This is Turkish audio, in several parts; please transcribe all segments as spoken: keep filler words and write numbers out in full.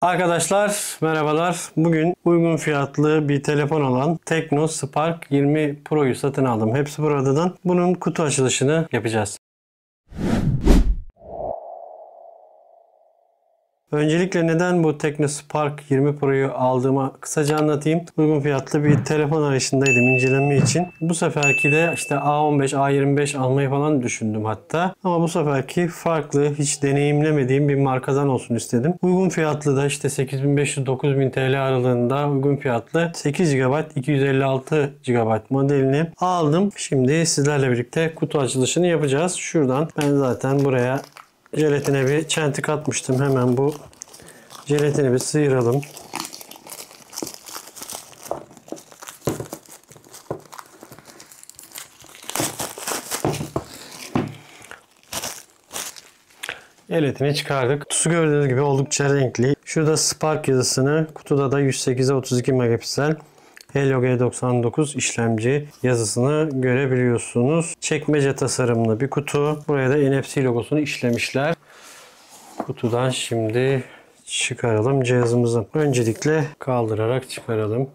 Arkadaşlar merhabalar. Bugün uygun fiyatlı bir telefon olan Tecno Spark yirmi Pro'yu satın aldım. Hepsi buradan. Bunun kutu açılışını yapacağız. Öncelikle neden bu Tecno Spark yirmi Pro'yu aldığıma kısaca anlatayım. Uygun fiyatlı bir telefon arayışındaydım inceleme için. Bu seferki de işte A on beş, A yirmi beş almayı falan düşündüm hatta. Ama bu seferki farklı, hiç deneyimlemediğim bir markadan olsun istedim. Uygun fiyatlı da işte sekiz bin beş yüz dokuz bin T L aralığında uygun fiyatlı sekiz gigabayt iki yüz elli altı gigabayt modelini aldım. Şimdi sizlerle birlikte kutu açılışını yapacağız. Şuradan ben zaten buraya jelatine bir çentik atmıştım. Hemen bu jelatini bir sıyıralım. Jelatini çıkardık. Kutusu gördüğünüz gibi oldukça renkli. Şurada Spark yazısını, kutuda da yüz sekize otuz iki megapiksel Helio G doksan dokuz işlemci yazısını görebiliyorsunuz. Çekmece tasarımlı bir kutu. Buraya da N F C logosunu işlemişler. Kutudan şimdi çıkaralım cihazımızı. Öncelikle kaldırarak çıkaralım.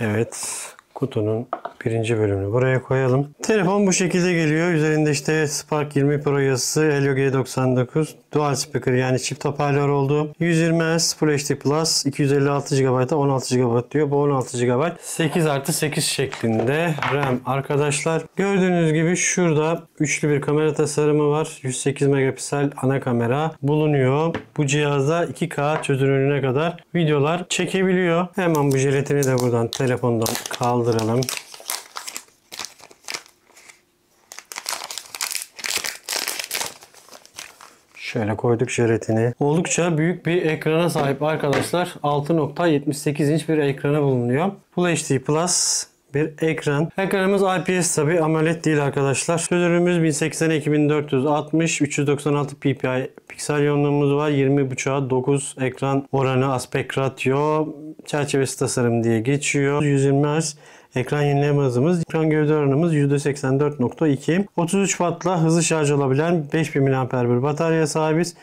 Evet, kutunun birinci bölümünü buraya koyalım. Telefon bu şekilde geliyor. Üzerinde işte Spark yirmi Pro yazısı, Helio G doksan dokuz, dual speaker yani çift hoparlör oldu. yüz yirmi hertz Full H D Plus, iki yüz elli altı gigabayt'a on altı gigabayt diyor. Bu on altı gigabayt sekiz artı sekiz şeklinde RAM arkadaşlar. Gördüğünüz gibi şurada üçlü bir kamera tasarımı var. yüz sekiz megapiksel ana kamera bulunuyor. Bu cihazda iki K çözünürlüğüne kadar videolar çekebiliyor. Hemen bu jelatini de buradan telefondan kaldıralım. Şöyle koyduk jelatini. Oldukça büyük bir ekrana sahip arkadaşlar. altı nokta yetmiş sekiz inç bir ekrana bulunuyor. Full H D Plus bir ekran. Ekranımız I P S tabi, AMOLED değil arkadaşlar. Çözünürlüğümüz bin seksen iki bin dört yüz altmış, üç yüz doksan altı ppi piksel yoğunluğumuz var. yirmi buçuğa dokuz ekran oranı, aspect ratio, çerçevesi tasarım diye geçiyor. yüz yirmi hertz ekran yenileme hızımız, ekran gövde oranımız yüzde seksen dört nokta iki. otuz üç wattla hızlı şarj olabilen beş bin miliamper saat bir bataryaya sahibiz.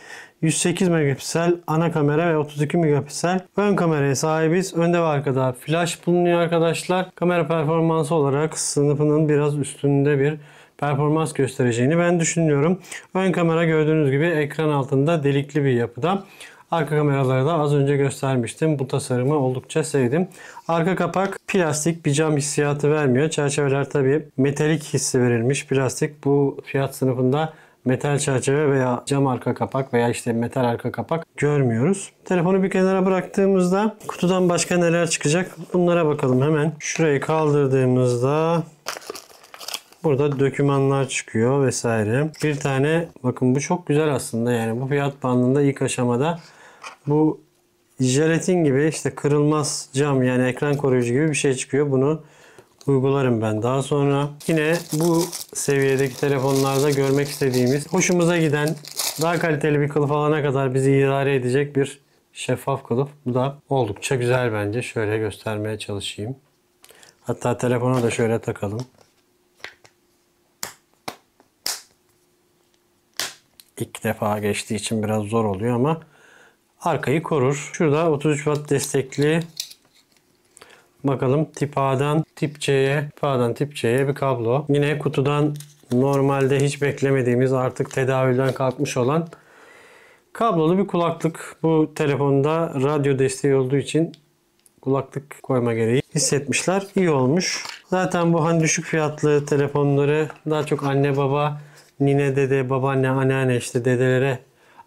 yüz sekiz megapiksel ana kamera ve otuz iki megapiksel ön kameraya sahibiz. Önde ve arkada flash bulunuyor arkadaşlar. Kamera performansı olarak sınıfının biraz üstünde bir performans göstereceğini ben düşünüyorum. Ön kamera gördüğünüz gibi ekran altında delikli bir yapıda. Arka kameraları da az önce göstermiştim. Bu tasarımı oldukça sevdim. Arka kapak plastik, bir cam hissiyatı vermiyor. Çerçeveler tabii metalik hissi verilmiş. Plastik bu fiyat sınıfında metal çerçeve veya cam arka kapak veya işte metal arka kapak görmüyoruz. Telefonu bir kenara bıraktığımızda kutudan başka neler çıkacak? Bunlara bakalım hemen. Şurayı kaldırdığımızda burada dokümanlar çıkıyor vesaire. Bir tane bakın bu çok güzel aslında, yani bu fiyat bandında ilk aşamada bu jelatin gibi işte kırılmaz cam yani ekran koruyucu gibi bir şey çıkıyor. Bunu uygularım ben daha sonra. Yine bu seviyedeki telefonlarda görmek istediğimiz, hoşumuza giden, daha kaliteli bir kılıf alana kadar bizi idare edecek bir şeffaf kılıf. Bu da oldukça güzel bence. Şöyle göstermeye çalışayım. Hatta telefona da şöyle takalım. İlk defa geçtiği için biraz zor oluyor ama arkayı korur. Şurada otuz üç watt destekli. Bakalım tip A'dan tip C'ye, tip A'dan tip C'ye bir kablo. Yine kutudan normalde hiç beklemediğimiz, artık tedavülden kalkmış olan kablolu bir kulaklık. Bu telefonda radyo desteği olduğu için kulaklık koyma gereği hissetmişler. İyi olmuş. Zaten bu hani düşük fiyatlı telefonları daha çok anne baba, nine dede, babaanne, anneanne işte dedelere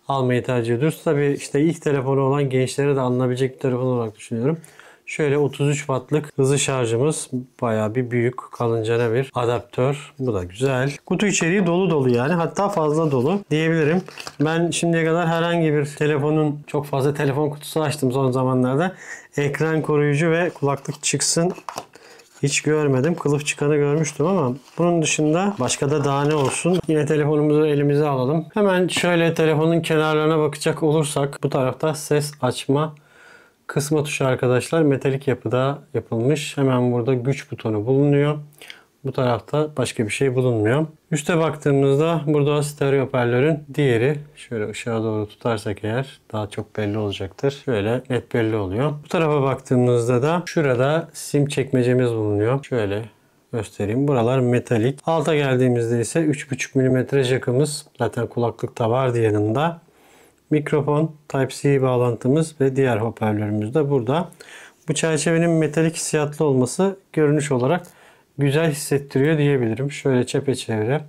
almayı tercih ediyoruz. Tabii işte ilk telefonu olan gençlere de alınabilecek bir telefon olarak düşünüyorum. Şöyle otuz üç wattlık hızlı şarjımız, bayağı bir büyük, kalıncana bir adaptör. Bu da güzel. Kutu içeriği dolu dolu yani, hatta fazla dolu diyebilirim. Ben şimdiye kadar herhangi bir telefonun, çok fazla telefon kutusu açtım son zamanlarda. Ekran koruyucu ve kulaklık çıksın hiç görmedim. Kılıf çıkanı görmüştüm ama bunun dışında başka da daha ne olsun. Yine telefonumuzu elimize alalım. Hemen şöyle telefonun kenarlarına bakacak olursak, bu tarafta ses açma kısma tuşu arkadaşlar. Metalik yapıda yapılmış. Hemen burada güç butonu bulunuyor. Bu tarafta başka bir şey bulunmuyor. Üste baktığımızda burada stereo hoparlörün diğeri. Şöyle ışığa doğru tutarsak eğer daha çok belli olacaktır. Şöyle net belli oluyor. Bu tarafa baktığımızda da şurada sim çekmecemiz bulunuyor. Şöyle göstereyim. Buralar metalik. Alta geldiğimizde ise üç buçuk milimetre jackımız zaten kulaklıkta vardı yanında. Mikrofon, Type-C bağlantımız ve diğer hoparlörümüz de burada. Bu çerçevenin metalik hissiyatlı olması görünüş olarak güzel hissettiriyor diyebilirim. Şöyle çepeçevre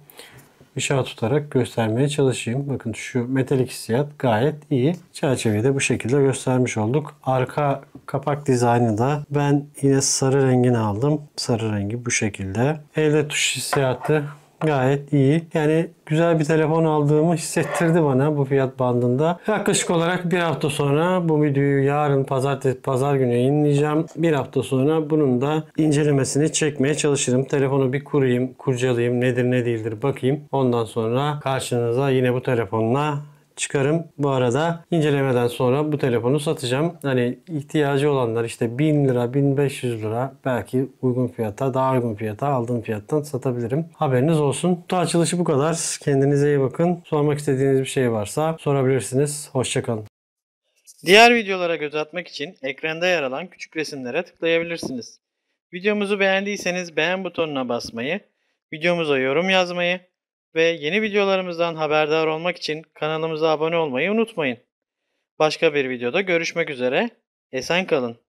ışığa tutarak göstermeye çalışayım. Bakın şu metalik hissiyat gayet iyi. Çerçeveyi de bu şekilde göstermiş olduk. Arka kapak dizaynı da ben yine sarı rengini aldım. Sarı rengi bu şekilde. Elde tuş hissiyatı gayet iyi. Yani güzel bir telefon aldığımı hissettirdi bana bu fiyat bandında. Yaklaşık olarak bir hafta sonra bu videoyu yarın pazartesi pazar günü yayınlayacağım. Bir hafta sonra bunun da incelemesini çekmeye çalışırım. Telefonu bir kurayım, kurcalayayım. Nedir ne değildir bakayım. Ondan sonra karşınıza yine bu telefonla çıkarım. Bu arada incelemeden sonra bu telefonu satacağım. Hani ihtiyacı olanlar işte bin lira, bin beş yüz lira belki uygun fiyata, daha uygun fiyata aldığım fiyattan satabilirim. Haberiniz olsun. Bu açılışı bu kadar. Kendinize iyi bakın. Sormak istediğiniz bir şey varsa sorabilirsiniz. Hoşçakalın. Diğer videolara göz atmak için ekranda yer alan küçük resimlere tıklayabilirsiniz. Videomuzu beğendiyseniz beğen butonuna basmayı, videomuza yorum yazmayı ve yeni videolarımızdan haberdar olmak için kanalımıza abone olmayı unutmayın. Başka bir videoda görüşmek üzere, esen kalın.